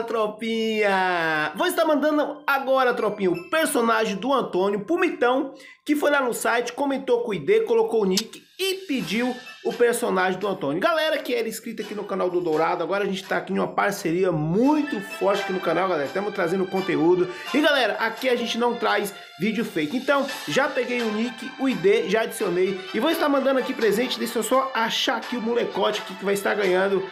Fala, tropinha! Vou estar mandando agora, tropinha, o personagem do Antônio Pumitão, que foi lá no site, comentou com o ID, colocou o nick e pediu o personagem do Antônio. Galera que era inscrita aqui no canal do Dourado, agora a gente tá aqui em uma parceria muito forte aqui no canal, galera. Estamos trazendo conteúdo. E galera, aqui a gente não traz vídeo fake. Então, já peguei o nick, o ID, já adicionei. E vou estar mandando aqui presente, deixa eu só achar aqui o molecote aqui que vai estar ganhando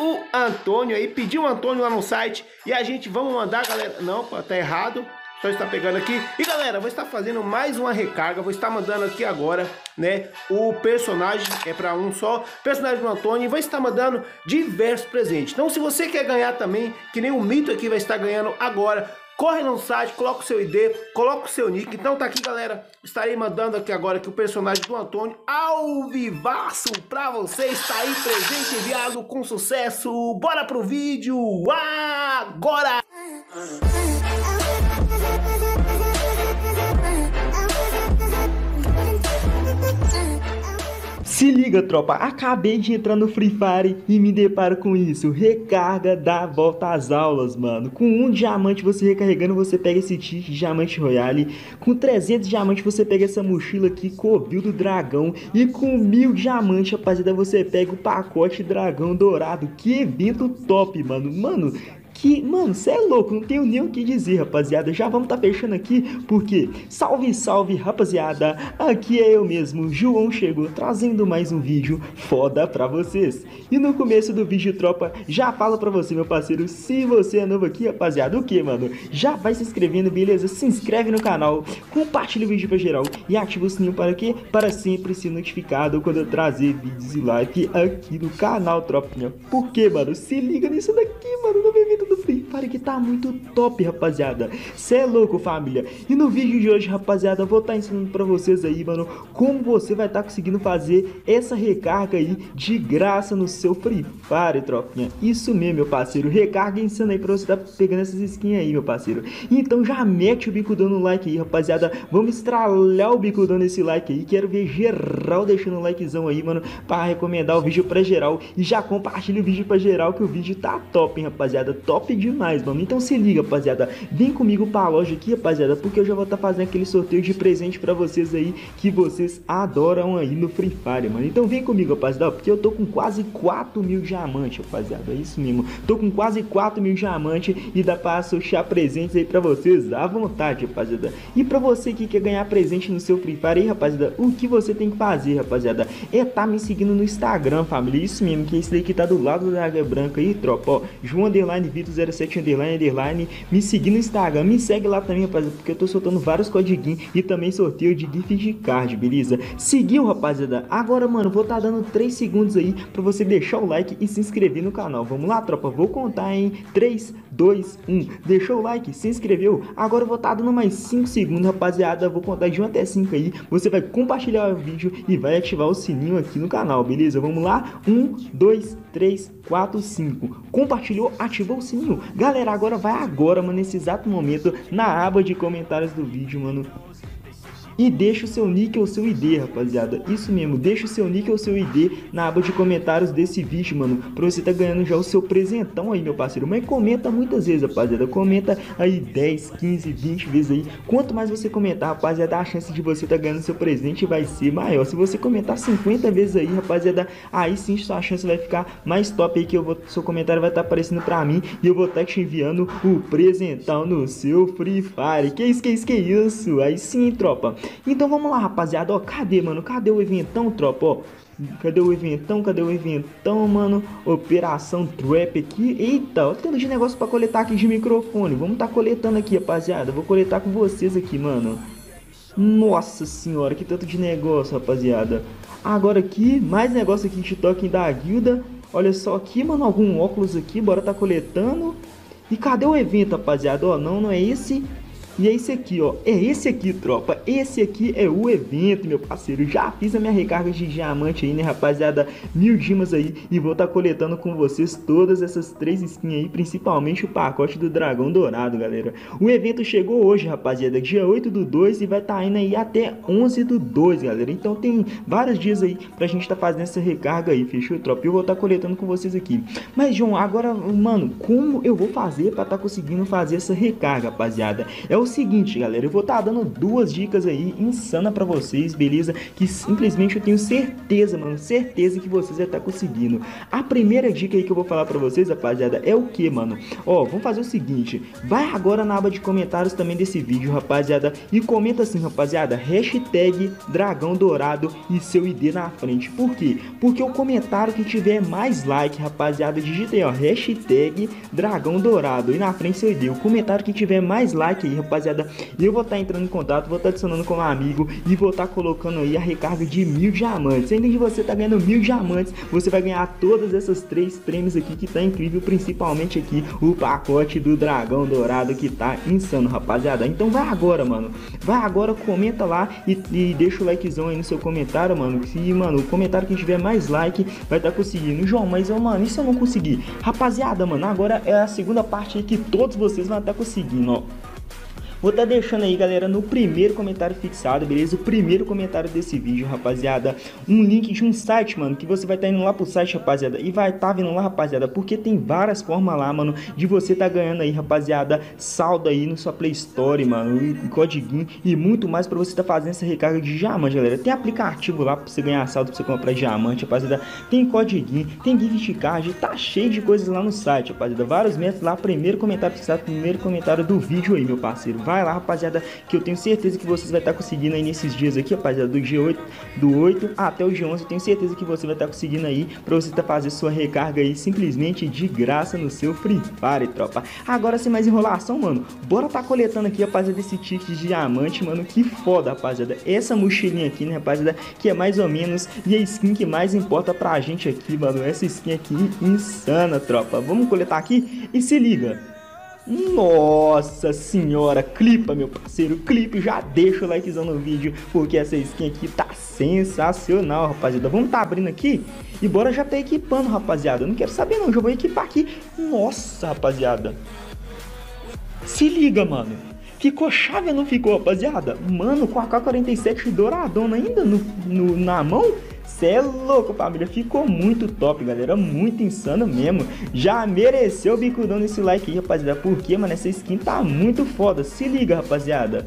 o Antônio aí. Pediu o Antônio lá no site e a gente vamos mandar, galera. Não, tá errado. Só está pegando aqui. E galera, vou estar fazendo mais uma recarga. Vou estar mandando aqui agora, né? O personagem é para um só. Personagem do Antônio. E vou estar mandando diversos presentes. Então, se você quer ganhar também, que nem o Mito aqui vai estar ganhando agora, corre no site, coloca o seu ID, coloca o seu nick. Então tá aqui, galera. Estarei mandando aqui agora que o personagem do Antônio ao vivaço pra vocês. Tá aí presente, enviado com sucesso. Bora pro vídeo agora! Se liga, tropa, acabei de entrar no Free Fire e me deparo com isso. Recarga da volta às aulas, mano. Com um diamante você recarregando, você pega esse ticket de diamante royale. Com 300 diamantes você pega essa mochila aqui, covil do dragão. E com 1000 diamantes, rapaziada, você pega o pacote dragão dourado. Que evento top, mano. Mano, cê é louco, não tenho nem o que dizer, rapaziada. Já vamos tá fechando aqui, porque salve, salve, rapaziada. Aqui é eu mesmo, João chegou, trazendo mais um vídeo foda pra vocês. E no começo do vídeo, tropa, já falo pra você, meu parceiro, se você é novo aqui, rapaziada, o que, mano? Já vai se inscrevendo, beleza? Se inscreve no canal, compartilha o vídeo pra geral e ativa o sininho para quê? Para sempre ser notificado quando eu trazer vídeos e live aqui no canal, tropinha. Por quê, mano? Se liga nisso daqui, mano, no bebê do Free Fire que tá muito top, rapaziada. Cê é louco, família. E no vídeo de hoje, rapaziada, eu vou estar ensinando pra vocês aí, mano, como você vai estar conseguindo fazer essa recarga aí de graça no seu Free Fire, tropinha. Isso mesmo, meu parceiro. Recarga insana aí pra você tá pegando essas skins aí, meu parceiro. Então já mete o bicudão no like aí, rapaziada. Vamos estralar o bicudão nesse like aí. Quero ver geral deixando o likezão aí, mano, pra recomendar o vídeo pra geral. E já compartilha o vídeo pra geral, que o vídeo tá top, hein, rapaziada. Top demais, mano. Então se liga, rapaziada. Vem comigo pra loja aqui, rapaziada, porque eu já vou estar fazendo aquele sorteio de presente pra vocês aí, que vocês adoram aí no Free Fire, mano. Então vem comigo, rapaziada, porque eu tô com quase 4.000 diamantes, rapaziada. É isso mesmo. Tô com quase 4.000 diamantes e dá pra sortear presentes aí pra vocês à vontade, rapaziada. E pra você que quer ganhar presente no seu Free Fire aí, rapaziada, o que você tem que fazer, rapaziada, é tá me seguindo no Instagram, família. Isso mesmo, que esse daqui tá do lado da Águia Branca aí, tropa, ó. João Underline Vito 07 Underline, me seguir no Instagram, me segue lá também, rapaziada, porque eu tô soltando vários codiguinhos e também sorteio de gift de card, beleza? Seguiu, rapaziada? Agora, mano, vou tá dando 3 segundos aí pra você deixar o like e se inscrever no canal. Vamos lá, tropa? Vou contar em 3, 2, 1. Deixou o like? Se inscreveu? Agora eu vou tá dando mais 5 segundos, rapaziada. Vou contar de 1 até 5 aí. Você vai compartilhar o vídeo e vai ativar o sininho aqui no canal, beleza? Vamos lá? 1, 2, 3, 4, 5. Compartilhou, ativou o sininho. Galera, agora vai agora, mano, nesse exato momento, na aba de comentários do vídeo, mano, e deixa o seu nick ou seu ID, rapaziada. Isso mesmo, deixa o seu nick ou seu ID na aba de comentários desse vídeo, mano, pra você tá ganhando já o seu presentão aí, meu parceiro. Mas comenta muitas vezes, rapaziada. Comenta aí 10, 15, 20 vezes aí. Quanto mais você comentar, rapaziada, a chance de você tá ganhando seu presente vai ser maior. Se você comentar 50 vezes aí, rapaziada, aí sim sua chance vai ficar mais top aí, que eu vou, seu comentário vai tá aparecendo pra mim e eu vou tá te enviando o presentão no seu Free Fire. Que isso, que isso, que isso? Aí sim, tropa. Então vamos lá, rapaziada, ó, cadê, mano? Cadê o eventão, tropa, ó? Cadê o eventão? Cadê o eventão, mano? Operação Trap aqui. Eita, olha o tanto de negócio pra coletar aqui de microfone. Vamos tá coletando aqui, rapaziada. Vou coletar com vocês aqui, mano. Nossa senhora, que tanto de negócio, rapaziada. Agora aqui, mais negócio aqui de token da guilda. Olha só aqui, mano, algum óculos aqui. Bora tá coletando. E cadê o evento, rapaziada? Ó, não é esse... E é esse aqui, ó, é esse aqui, tropa, esse aqui é o evento, meu parceiro. Já fiz a minha recarga de diamante aí, né, rapaziada, 1000 gemas aí, e vou estar coletando com vocês todas essas 3 skins aí, principalmente o pacote do dragão dourado, galera. O evento chegou hoje, rapaziada, dia 8/2, e vai estar indo aí até 11/2, galera. Então tem vários dias aí pra gente tá fazendo essa recarga aí, fechou, tropa? Eu vou estar coletando com vocês aqui. Mas, João, agora, mano, como eu vou fazer pra tá conseguindo fazer essa recarga, rapaziada? É o seguinte, galera, eu vou estar dando 2 dicas aí insana pra vocês, beleza? Que simplesmente eu tenho certeza, mano, certeza que vocês já tá conseguindo. A primeira dica aí que eu vou falar pra vocês, rapaziada, é o que, mano? Ó, vamos fazer o seguinte, vai agora na aba de comentários também desse vídeo, rapaziada, e comenta assim, rapaziada, hashtag dragão dourado e seu ID na frente. Por quê? Porque o comentário que tiver mais like, rapaziada, digitei, ó, hashtag dragão dourado e na frente seu ID. O comentário que tiver mais like aí, rapaziada, eu vou estar entrando em contato, vou estar adicionando como amigo e vou estar colocando aí a recarga de 1000 diamantes. Além de você estar ganhando 1000 diamantes, você vai ganhar todas essas 3 prêmios aqui, que tá incrível, principalmente aqui o pacote do dragão dourado, que tá insano, rapaziada. Então vai agora, mano, vai agora, comenta lá e deixa o likezão aí no seu comentário, mano. Se, mano, o comentário que tiver mais like vai estar conseguindo. João, mas eu, mano, isso eu não consegui. Rapaziada, mano, agora é a segunda parte aí que todos vocês vão estar conseguindo, ó. Vou estar deixando aí, galera, no primeiro comentário fixado, beleza? O primeiro comentário desse vídeo, rapaziada, um link de um site, mano, que você vai estar indo lá pro site, rapaziada, e vai estar vindo lá, rapaziada, porque tem várias formas lá, mano, de você tá ganhando aí, rapaziada, saldo aí no sua Play Store, mano, e codiguinho e muito mais pra você tá fazendo essa recarga de diamante, galera. Tem aplicativo lá pra você ganhar saldo, pra você comprar diamante, rapaziada, tem codiguinho, tem gift card, tá cheio de coisas lá no site, rapaziada, vários métodos lá, primeiro comentário fixado, primeiro comentário do vídeo aí, meu parceiro. Vai lá, rapaziada, que eu tenho certeza que vocês vai estar conseguindo aí nesses dias aqui, rapaziada, do dia 8 até o dia 11, eu tenho certeza que você vai estar conseguindo aí pra você tá fazendo sua recarga aí simplesmente de graça no seu Free Fire, tropa. Agora, sem mais enrolação, mano, bora tá coletando aqui, rapaziada, esse ticket de diamante, mano, que foda, rapaziada. Essa mochilinha aqui, né, rapaziada, que é mais ou menos, e a skin que mais importa pra gente aqui, mano, essa skin aqui insana, tropa. Vamos coletar aqui e se liga. Nossa senhora, clipa, meu parceiro, clipe, já deixa o likezão no vídeo, porque essa skin aqui tá sensacional, rapaziada. Vamos tá abrindo aqui e bora já tá equipando, rapaziada. Não quero saber não, já vou equipar aqui. Nossa, rapaziada, se liga, mano, ficou chave ou não ficou, rapaziada? Mano, com a AK-47 douradona ainda na mão. Cê é louco, família, ficou muito top, galera, muito insano mesmo. Já mereceu o bicudão nesse like aí, rapaziada, porque, mano, essa skin tá muito foda, se liga, rapaziada.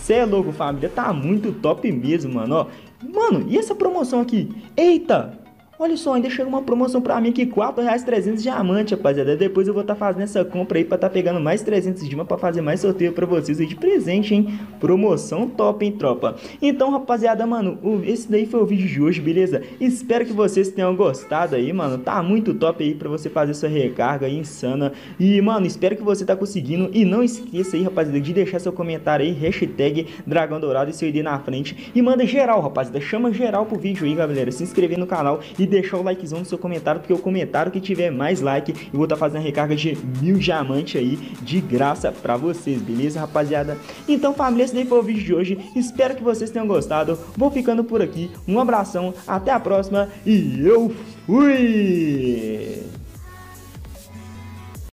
Cê é louco, família, tá muito top mesmo, mano, ó. Mano, e essa promoção aqui? Eita! Olha só, ainda chega uma promoção pra mim aqui, R$4,300 diamante, rapaziada. Depois eu vou estar fazendo essa compra aí pra estar pegando mais 300 de uma pra fazer mais sorteio pra vocês aí de presente, hein? Promoção top, hein, tropa? Então, rapaziada, mano, esse daí foi o vídeo de hoje, beleza? Espero que vocês tenham gostado aí, mano. Tá muito top aí pra você fazer sua recarga aí, insana. E, mano, espero que você tá conseguindo. E não esqueça aí, rapaziada, de deixar seu comentário aí, hashtag dragão dourado e seu ID na frente. E manda geral, rapaziada, chama geral pro vídeo aí, galera. Se inscrever no canal e deixar o likezão no seu comentário, porque o comentário que tiver mais like, eu vou estar fazendo a recarga de 1000 diamantes aí, de graça pra vocês, beleza, rapaziada? Então, família, esse daí foi o vídeo de hoje, espero que vocês tenham gostado, vou ficando por aqui, um abração, até a próxima, e eu fui!